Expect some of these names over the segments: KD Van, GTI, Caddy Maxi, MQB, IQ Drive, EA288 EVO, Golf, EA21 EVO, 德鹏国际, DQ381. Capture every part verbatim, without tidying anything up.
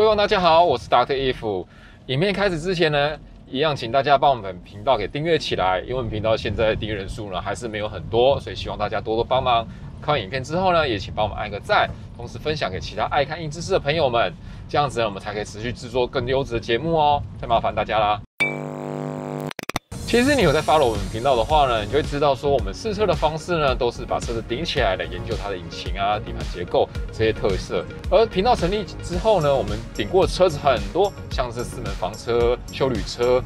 各位大家好，我是 Doctor If。影片开始之前呢，一样请大家帮我们频道给订阅起来，因为我们频道现在的订阅人数呢还是没有很多，所以希望大家多多帮忙。看完影片之后呢，也请帮我们按个赞，同时分享给其他爱看硬知识的朋友们，这样子呢我们才可以持续制作更优质的节目哦，太麻烦大家啦。其实你有在 follow 我们频道的话呢，你就会知道说我们试车的方式呢，都是把车子顶起来的，研究它的引擎啊、底盘结构这些特色。而频道成立之后呢，我们顶过的车子很多，像是四门房车、休旅车、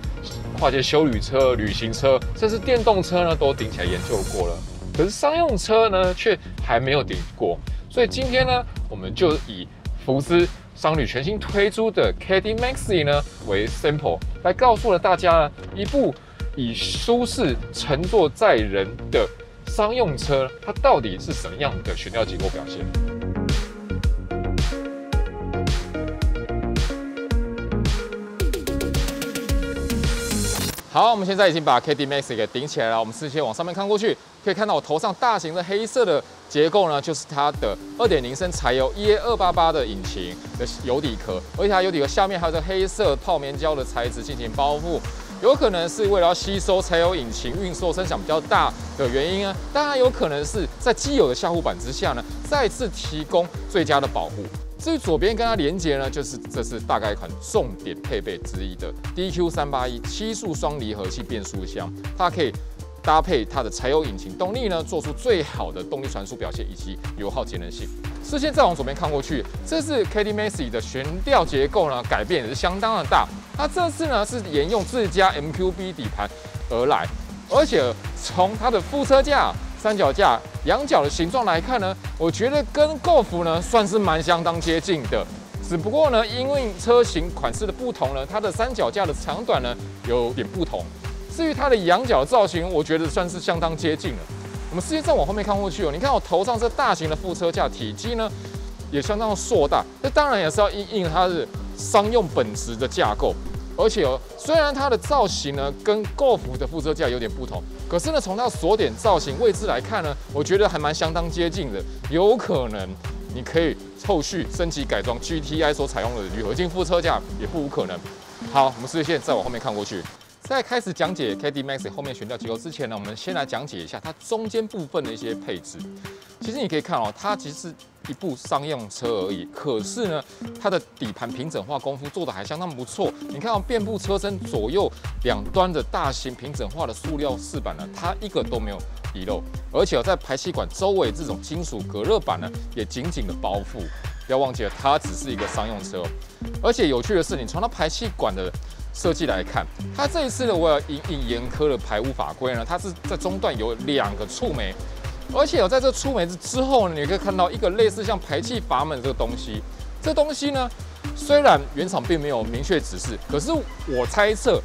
跨界休旅车、旅行车，甚至电动车呢，都顶起来研究过了。可是商用车呢，却还没有顶过。所以今天呢，我们就以福斯商旅全新推出的 Caddy Maxi 呢为 sample， 来告诉了大家呢一部以舒适乘坐载人的商用车，它到底是什么样的悬吊结构表现？好，我们现在已经把 Caddy Maxi 给顶起来了。我们视线往上面看过去，可以看到我头上大型的黑色的结构呢，就是它的 二点零升柴油 E A 二八八 的引擎的油底壳，而且它油底壳下面还有这黑色泡棉胶的材质进行包覆。有可能是为了要吸收柴油引擎运送声响比较大的原因呢，当然有可能是在既有的下护板之下呢，再次提供最佳的保护。至于左边跟它连接呢，就是这是大概一款重点配备之一的 D Q 三八一 七速双离合器变速箱，它可以搭配它的柴油引擎动力呢，做出最好的动力传输表现以及油耗节能性。视线再往左边看过去，这次 Caddy Maxi 的悬吊结构呢，改变也是相当的大。它这次呢是沿用自家 M Q B 底盘而来，而且从它的副车架、三脚架、仰角的形状来看呢，我觉得跟 Golf 呢算是蛮相当接近的。只不过呢，因为车型款式的不同呢，它的三脚架的长短呢有点不同。至于它的仰角的造型，我觉得算是相当接近了。我们视线再往后面看过去哦，你看我头上这大型的副车架体积呢，也相当的硕大。这当然也是要因应它的商用本质的架构。而且哦，虽然它的造型呢跟 Golf 的副车架有点不同，可是呢从它的锁点造型位置来看呢，我觉得还蛮相当接近的。有可能你可以后续升级改装 G T I 所采用的铝合金副车架，也不无可能。好，我们视线再往后面看过去。在开始讲解 Caddy Maxi 后面悬吊结构之前呢，我们先来讲解一下它中间部分的一些配置。其实你可以看哦，它其实一部商用车而已，可是呢，它的底盘平整化功夫做得还相当不错。你看到遍布车身左右两端的大型平整化的塑料饰板呢，它一个都没有遗漏，而且在排气管周围这种金属隔热板呢，也紧紧的包覆。不要忘记了，它只是一个商用车。而且有趣的是，你从它排气管的设计来看，它这一次呢，我要因应严苛的排污法规呢，它是在中段有两个触媒，而且有在这触媒之后呢，你可以看到一个类似像排气阀门这个东西。这东西呢，虽然原厂并没有明确指示，可是我猜测，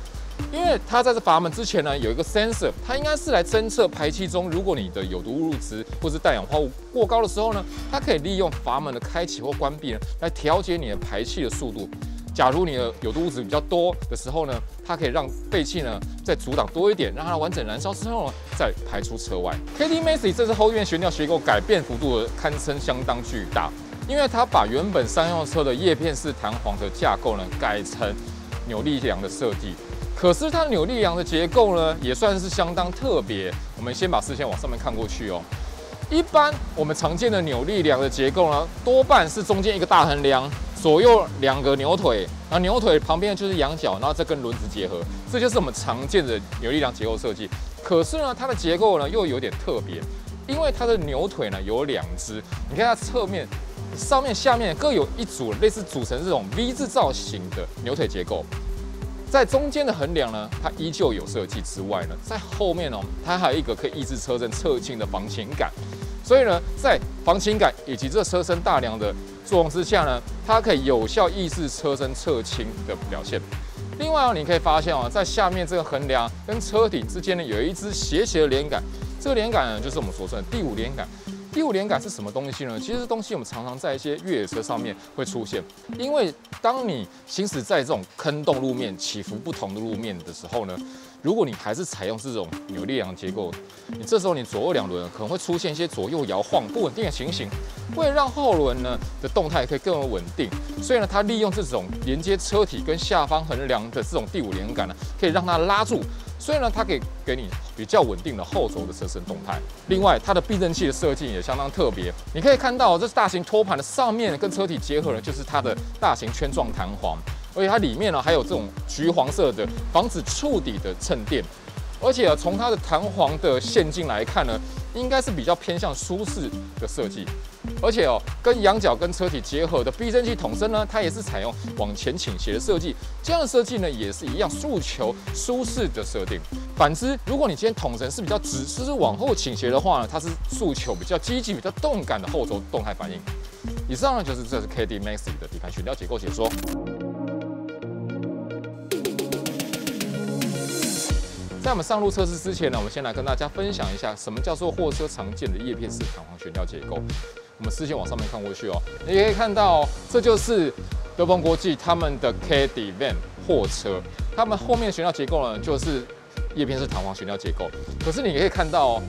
因为它在这阀门之前呢，有一个 sensor， 它应该是来侦测排气中，如果你的有毒物质或是氮氧化物过高的时候呢，它可以利用阀门的开启或关闭呢，来调节你的排气的速度。假如你的有毒物质比较多的时候呢，它可以让废气呢再阻挡多一点，让它完整燃烧之后呢再排出车外。Caddy Maxi 这次后面悬吊结构改变幅度堪称相当巨大，因为它把原本商用车的叶片式弹簧的架构呢改成扭力梁的设计。可是它扭力梁的结构呢也算是相当特别。我们先把视线往上面看过去哦。一般我们常见的扭力梁的结构呢，多半是中间一个大横梁。左右两个牛腿，然后牛腿旁边就是仰角，然后再跟轮子结合，这就是我们常见的扭力梁结构设计。可是呢，它的结构呢又有点特别，因为它的牛腿呢有两只，你看它侧面、上面、下面各有一组，类似组成这种 V 字造型的牛腿结构。在中间的横梁呢，它依旧有设计之外呢，在后面哦，它还有一个可以抑制车身侧倾的防倾杆。所以呢，在防倾杆以及这车身大梁的作用之下呢，它可以有效抑制车身侧倾的表现。另外哦，你可以发现哦，在下面这个横梁跟车顶之间呢，有一支斜斜的连杆。这个连杆呢，就是我们所说的第五连杆。第五连杆是什么东西呢？其实这东西我们常常在一些越野车上面会出现，因为当你行驶在这种坑洞路面、起伏不同的路面的时候呢，如果你还是采用这种扭力梁结构，你这时候你左右两轮可能会出现一些左右摇晃不稳定的情形。为了让后轮呢的动态可以更为稳定，所以呢，它利用这种连接车体跟下方横梁的这种第五连杆呢，可以让它拉住。 所以呢，它可以给你比较稳定的后轴的车身动态。另外，它的避震器的设计也相当特别。你可以看到，这大型托盘的上面跟车体结合的就是它的大型圈状弹簧，而且它里面呢还有这种橘黄色的防止触底的衬垫。而且从它的弹簧的线径来看呢，应该是比较偏向舒适的设计。而且哦，跟仰角跟车体结合的避震器筒身呢，它也是采用往前倾斜的设计。这样的设计呢，也是一样诉求舒适的设定。反之，如果你今天筒身是比较直，就是往后倾斜的话呢，它是诉求比较积极、比较动感的后轴动态反应。以上呢，就是这是 Caddy Maxi 的底盘悬吊结构解说。 在我们上路测试之前呢，我们先来跟大家分享一下什么叫做货车常见的叶片式弹簧悬吊结构。我们视线往上面看过去哦，你可以看到、哦，这就是德鹏国际他们的 K D Van 货车，他们后面的悬吊结构呢就是叶片式弹簧悬吊结构。可是你可以看到、哦，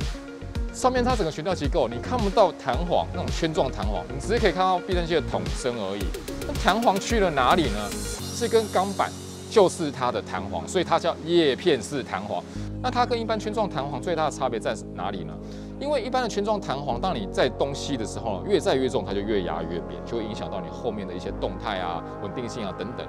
上面它整个悬吊结构你看不到弹簧那种圈状弹簧，你只是可以看到避震器的筒身而已。那弹簧去了哪里呢？是跟钢板。 就是它的弹簧，所以它叫叶片式弹簧。那它跟一般圈状弹簧最大的差别在哪里呢？因为一般的圈状弹簧，当你在东西的时候，越载越重，它就越压越扁，就会影响到你后面的一些动态啊、稳定性啊等等。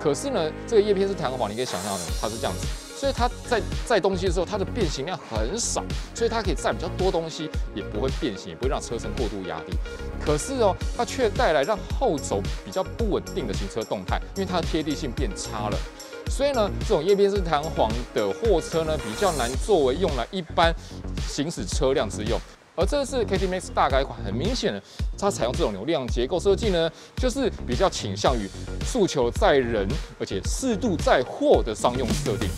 可是呢，这个叶片式弹簧，你可以想象呢，它是这样子，所以它在载东西的时候，它的变形量很少，所以它可以载比较多东西，也不会变形，也不会让车身过度压低。可是哦，它却带来让后轴比较不稳定的行车动态，因为它的贴地性变差了。 所以呢，这种叶片式弹簧的货车呢，比较难作为用来一般行驶车辆之用。而这次 Caddy Maxi 大改款，很明显的，它采用这种扭力梁结构设计呢，就是比较倾向于诉求载人，而且适度载货的商用设定。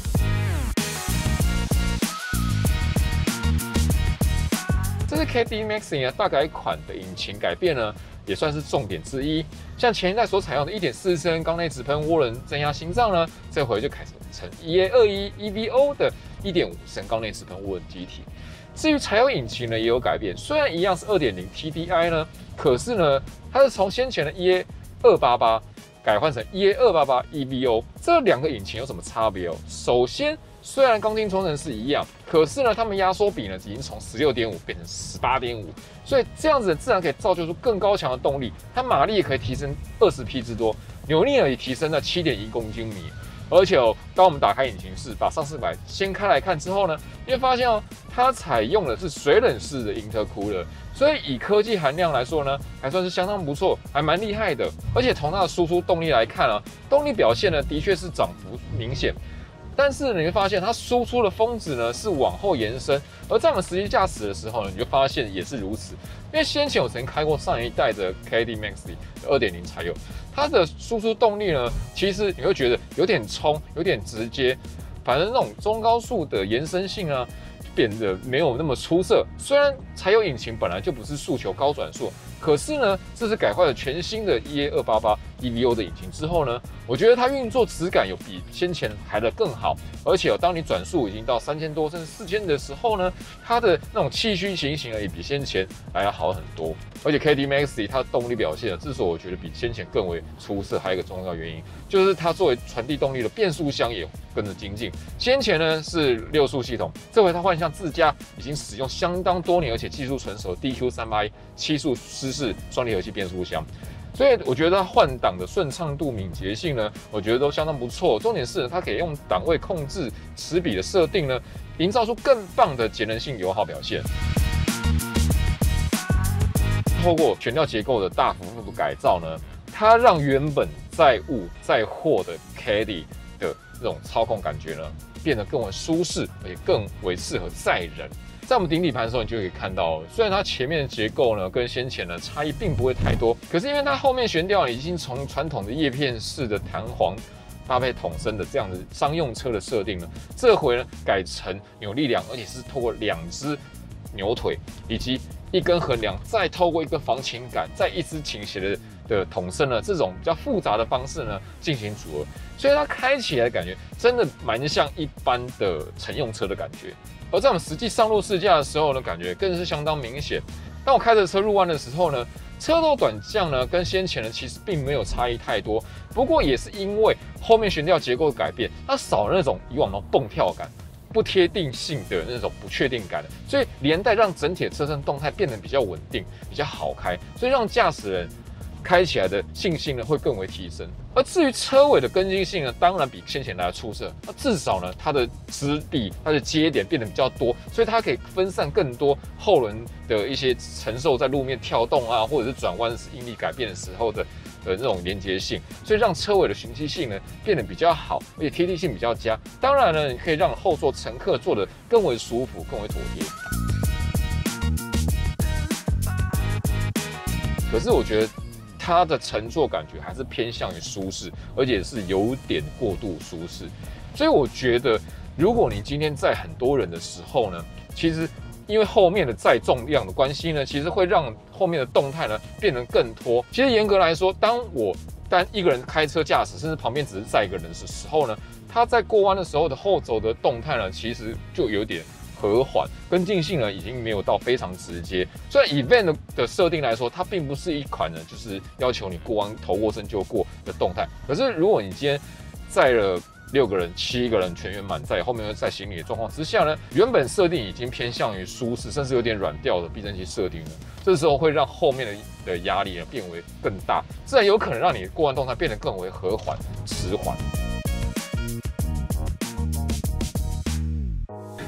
这是 Caddy Maxi 呢大改款的引擎改变呢，也算是重点之一。像前一代所采用的 一点四 升缸内直喷涡轮增压心脏呢，这回就改成 E A 二一一 E V O 的 一点五 升缸内直喷涡轮机体。至于柴油引擎呢，也有改变，虽然一样是 二点零 T D I 呢，可是呢，它是从先前的 E A 二八八改换成 E A 二八八 E V O。这两个引擎有什么差别哦？首先， 虽然钢筋冲程是一样，可是呢，它们压缩比呢已经从 十六点五 变成 十八点五， 所以这样子自然可以造就出更高强的动力，它马力也可以提升二十匹之多，扭力呢也提升了 七点一公斤米。而且哦，当我们打开引擎室，把上视板掀开来看之后呢，你会发现哦，它采用的是水冷式的 intercooler， 所以以科技含量来说呢，还算是相当不错，还蛮厉害的。而且从它的输出动力来看啊，动力表现呢的确是涨幅明显。 但是你会发现，它输出的峰值呢是往后延伸，而在我们实际驾驶的时候呢，你就发现也是如此。因为先前我曾经开过上一代的 Caddy Maxi 二点零 柴油，它的输出动力呢，其实你会觉得有点冲，有点直接，反正那种中高速的延伸性啊，变得没有那么出色。虽然柴油引擎本来就不是诉求高转速，可是呢，这次改换了全新的 E A 二八八 E V O 的引擎之后呢，我觉得它运作质感有比先前来得更好，而且哦，当你转速已经到三千多甚至四千的时候呢，它的那种气虚情形呢也比先前来得好很多。而且 Caddy Maxi 它的动力表现呢，之所以我觉得比先前更为出色，还有一个重要原因就是它作为传递动力的变速箱也跟着精进。先前呢是六速系统，这回它换向自家已经使用相当多年而且技术成熟的 D Q 三八一 七速湿式双离合器变速箱。 所以我觉得它换挡的顺畅度、敏捷性呢，我觉得都相当不错。重点是它可以用档位控制、齿比的设定呢，营造出更棒的节能性油耗表现。透过悬吊结构的大幅度改造呢，它让原本载物载货的 Caddy 的这种操控感觉呢，变得更为舒适，而且更为适合载人。 在我们顶底盘的时候，你就可以看到，虽然它前面的结构呢跟先前呢差异并不会太多，可是因为它后面悬吊已经从传统的叶片式的弹簧搭配筒身的这样的商用车的设定呢，这回呢改成扭力梁，而且是透过两只牛腿以及一根横梁，再透过一个防倾杆，再一支倾斜的的筒身呢，这种比较复杂的方式呢进行组合，所以它开起来感觉真的蛮像一般的乘用车的感觉。而在我们实际上路试驾的时候呢，感觉更是相当明显。当我开着车入弯的时候呢， 车头转向呢，跟先前呢其实并没有差异太多，不过也是因为后面悬吊结构的改变，它少了那种以往的蹦跳感、不贴定性的那种不确定感，所以连带让整体的车身动态变得比较稳定、比较好开，所以让驾驶人开起来的信心呢会更为提升。而至于车尾的跟进性呢，当然比先前来的出色，那至少呢它的支臂、它的接点变得比较多，所以它可以分散更多后轮 的一些承受在路面跳动啊，或者是转弯时应力改变的时候的呃那种连接性，所以让车尾的循迹性呢变得比较好，而且贴地性比较佳。当然呢，你可以让后座乘客坐得更为舒服，更为妥帖。可是我觉得它的乘坐感觉还是偏向于舒适，而且是有点过度舒适。所以我觉得，如果你今天在很多人的时候呢，其实 因为后面的载重量的关系呢，其实会让后面的动态呢变得更拖。其实严格来说，当我单一个人开车驾驶，甚至旁边只是载一个人的时候呢，他在过弯的时候的后轴的动态呢，其实就有点和缓，跟进性呢已经没有到非常直接。虽然以 Van 的设定来说，它并不是一款呢就是要求你过弯头过身就过的动态，可是如果你今天载了 六个人、七个人全员满载，后面又在行李的状况之下呢，原本设定已经偏向于舒适，甚至有点软调的避震器设定了，这时候会让后面的的压力呢变为更大，自然有可能让你过弯动态变得更为和缓、迟缓。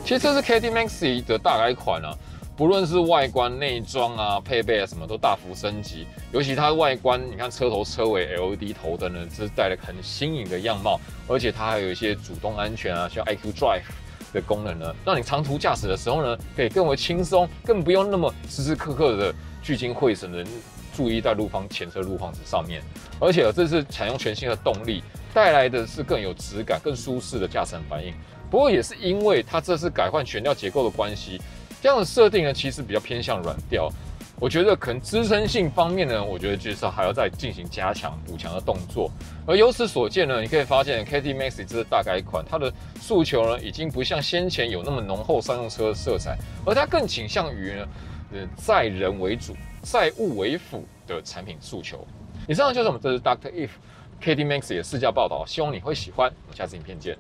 其实这是 Caddy Maxi 的大改款啊， 不论是外观、内装啊、配备啊，什么都大幅升级。尤其它外观，你看车头、车尾 L E D 头灯呢，这是带了很新颖的样貌，而且它还有一些主动安全啊，像 I Q Drive 的功能呢，让你长途驾驶的时候呢，可以更为轻松，更不用那么时时刻刻的聚精会神的注意在路况、前车路况纸上面。而且这次采用全新的动力，带来的是更有质感、更舒适的驾乘反应。不过也是因为它这次改换悬吊结构的关系， 这样的设定呢，其实比较偏向软调。我觉得可能支撑性方面呢，我觉得至少还要再进行加强补强的动作。而由此所见呢，你可以发现 Caddy Maxi 这次大改款，它的诉求呢，已经不像先前有那么浓厚商用车的色彩，而它更倾向于呢，呃，载人为主、载物为辅的产品诉求。以上就是我们这次 Doctor If Caddy Maxi 的试驾报道，希望你会喜欢。我们下次影片见。